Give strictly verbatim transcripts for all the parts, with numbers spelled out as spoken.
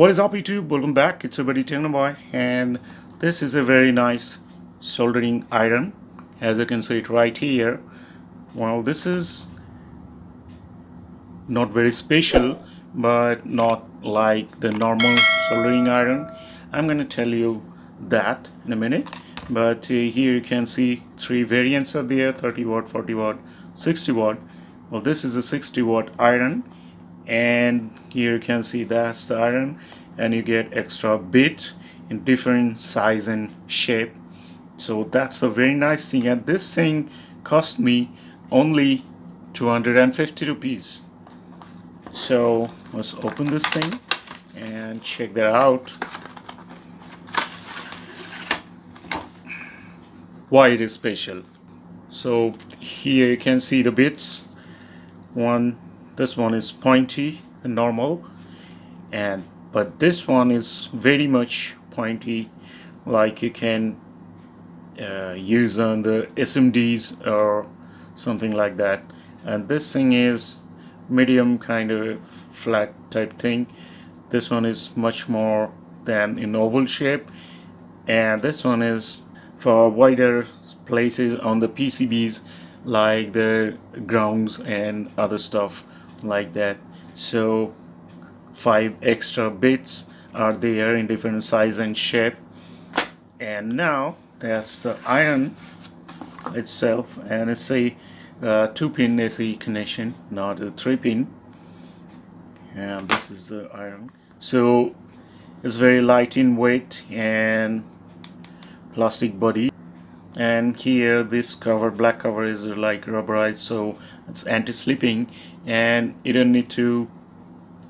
What is up YouTube? Welcome back. It's your buddy Technoboy, and this is a very nice soldering iron, as you can see it right here. Well, this is not very special, but not like the normal soldering iron. I'm gonna tell you that in a minute. But uh, here you can see three variants are there: thirty watt, forty watt, sixty watt. Well, this is a sixty watt iron, and here you can see that's the iron, and you get extra bits in different size and shape. So that's a very nice thing, and this thing cost me only two hundred fifty rupees. So let's open this thing and check that out, why it is special. So here you can see the bits. One, this one is pointy and normal, and but this one is very much pointy, like you can uh, use on the S M Ds or something like that. And this thing is medium, kind of flat type thing. This one is much more than in oval shape, and this one is for wider places on the P C Bs, like the grounds and other stuff like that. So five extra bits are there in different size and shape. And now that's the iron itself, and it's a uh, two pin A C connection, not a three pin. And this is the iron, so it's very light in weight and plastic body. And here this cover, black cover, is like rubberized, so it's anti-slipping, and you don't need to,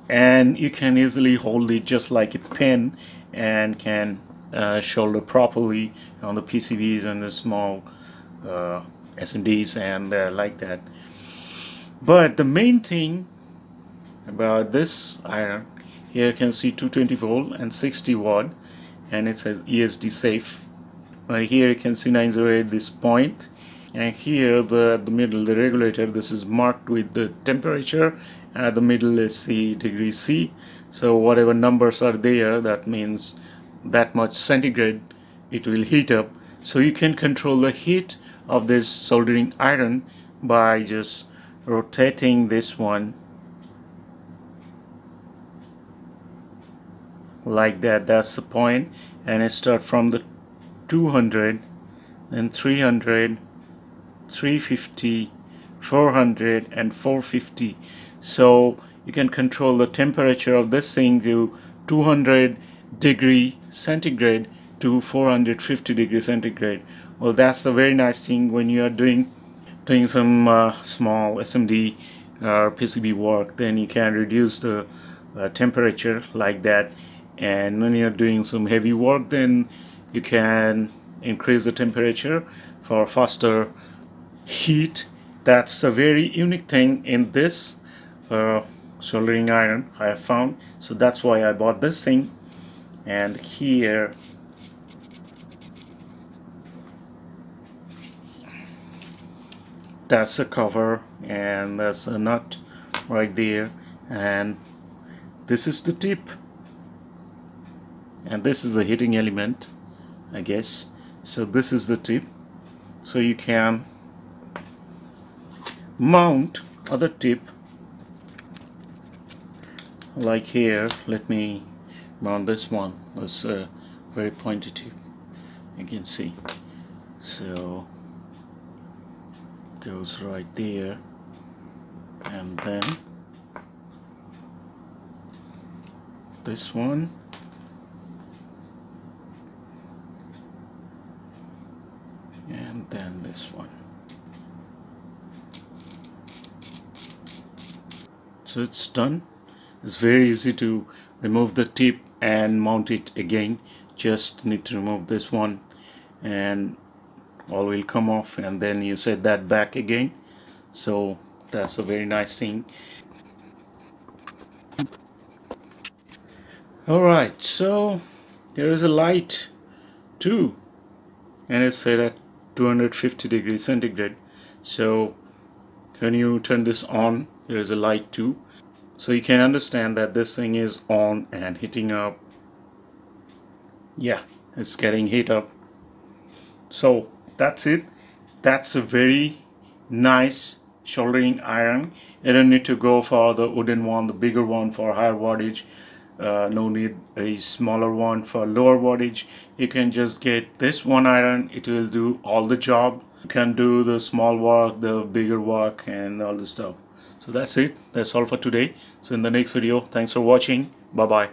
and you can easily hold it just like a pen, and can uh, solder properly on the P C Bs and the small uh, S M Ds and uh, like that. But the main thing about this iron, here you can see two twenty volt and sixty watt, and it says E S D safe. Uh, here you can see nine zero eight, this point, and here the, the middle, the regulator, this is marked with the temperature. At the middle is C, degree C, so whatever numbers are there, that means that much centigrade it will heat up. So you can control the heat of this soldering iron by just rotating this one like that. That's the point, and it starts from the two hundred, then three hundred, three fifty, four hundred, and four fifty. So you can control the temperature of this thing to two hundred degree centigrade to four hundred fifty degree centigrade. Well, that's a very nice thing when you are doing doing some uh, small S M D or P C B work. Then you can reduce the uh, temperature like that, and when you are doing some heavy work, then you can increase the temperature for faster heat. That's a very unique thing in this uh, soldering iron I have found, so that's why I bought this thing. And here that's a cover, and that's a nut right there, and this is the tip, and this is the heating element, I guess. So this is the tip, so you can mount other tip like here. Let me mount this one. It's a very pointy tip, you can see, so goes right there, and then this one, and then this one. So it's done. It's very easy to remove the tip and mount it again. Just need to remove this one, and all will come off, and then you set that back again. So that's a very nice thing. Alright, so there is a light too, and it's set at two hundred fifty degrees centigrade. So when you turn this on, there is a light too. So you can understand that this thing is on and heating up. Yeah, it's getting heat up. So that's it. That's a very nice soldering iron. You don't need to go for the wooden one, the bigger one for higher wattage. Uh, no need a smaller one for lower wattage. You can just get this one iron. It will do all the job. You can do the small work, the bigger work, and all the stuff. So that's it. That's all for today. So in the next video, thanks for watching. Bye bye.